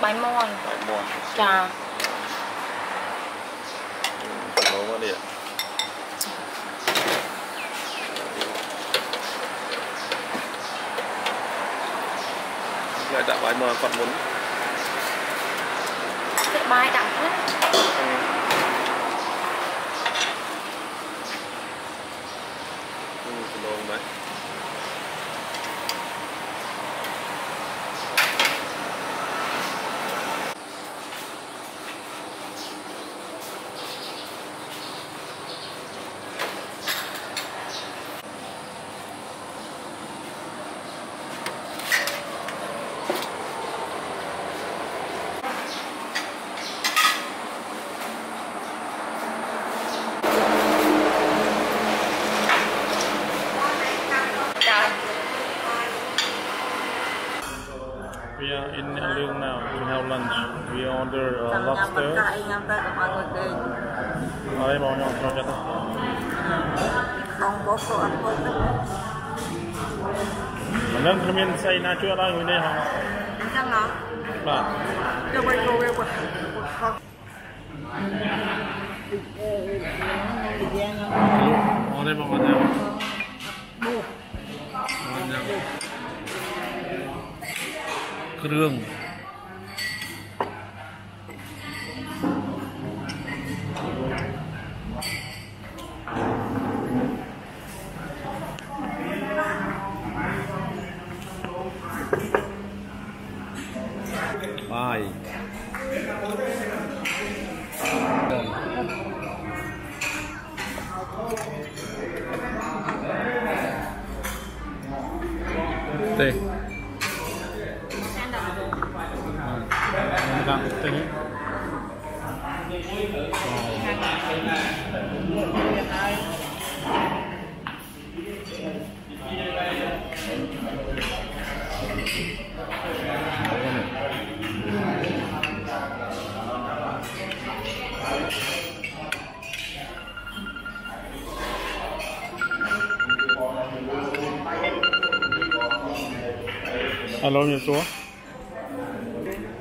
Bài mòn. Bài mòn. Chà. Còn món này ạ. Lại đặt bài mòn còn muốn. Cái bài đặt hết. Còn món này. We are in Alung now. We have lunch. We order lobster. Krương bài đây alo nhiều số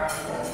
Thank you.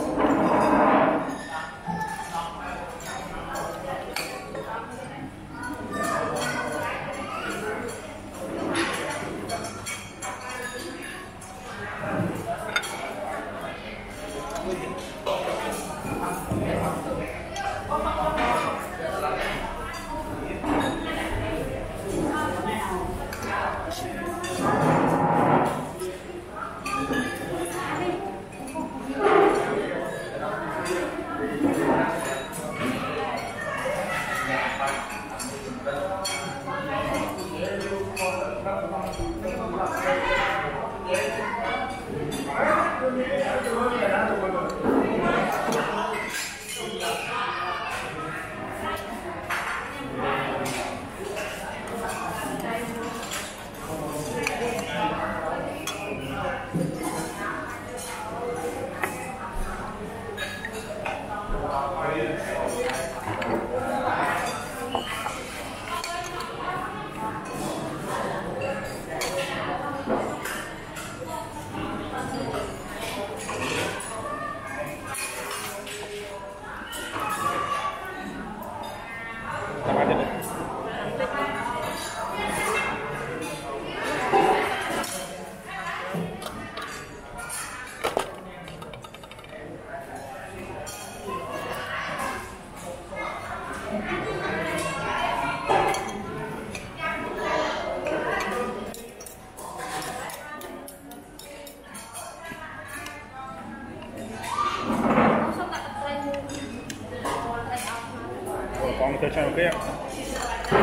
Hãy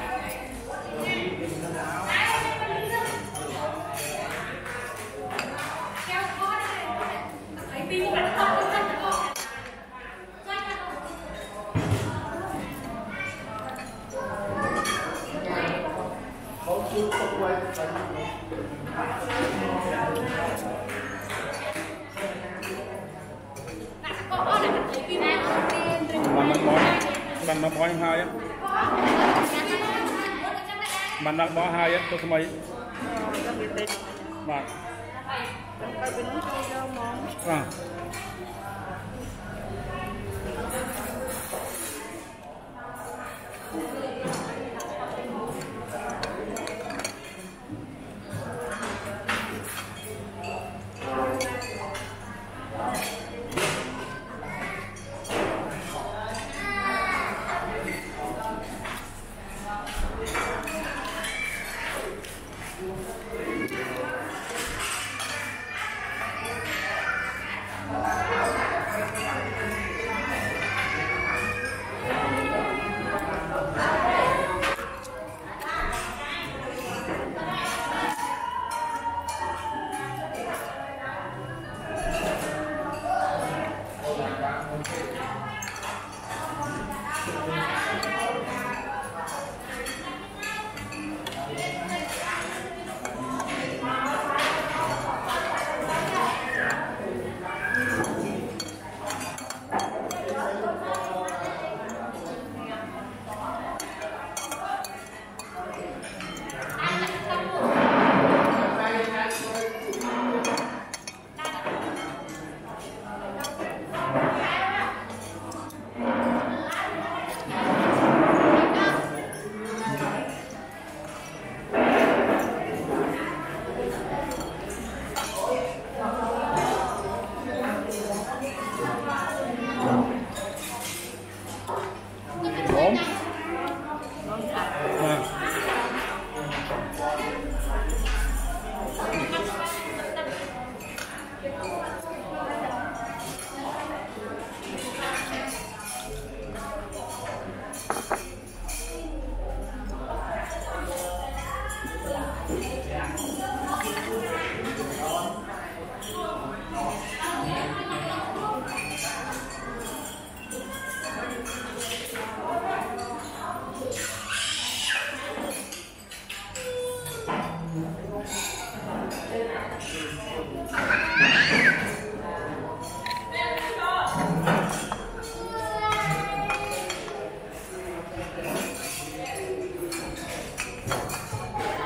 lỡ những video hấp dẫn.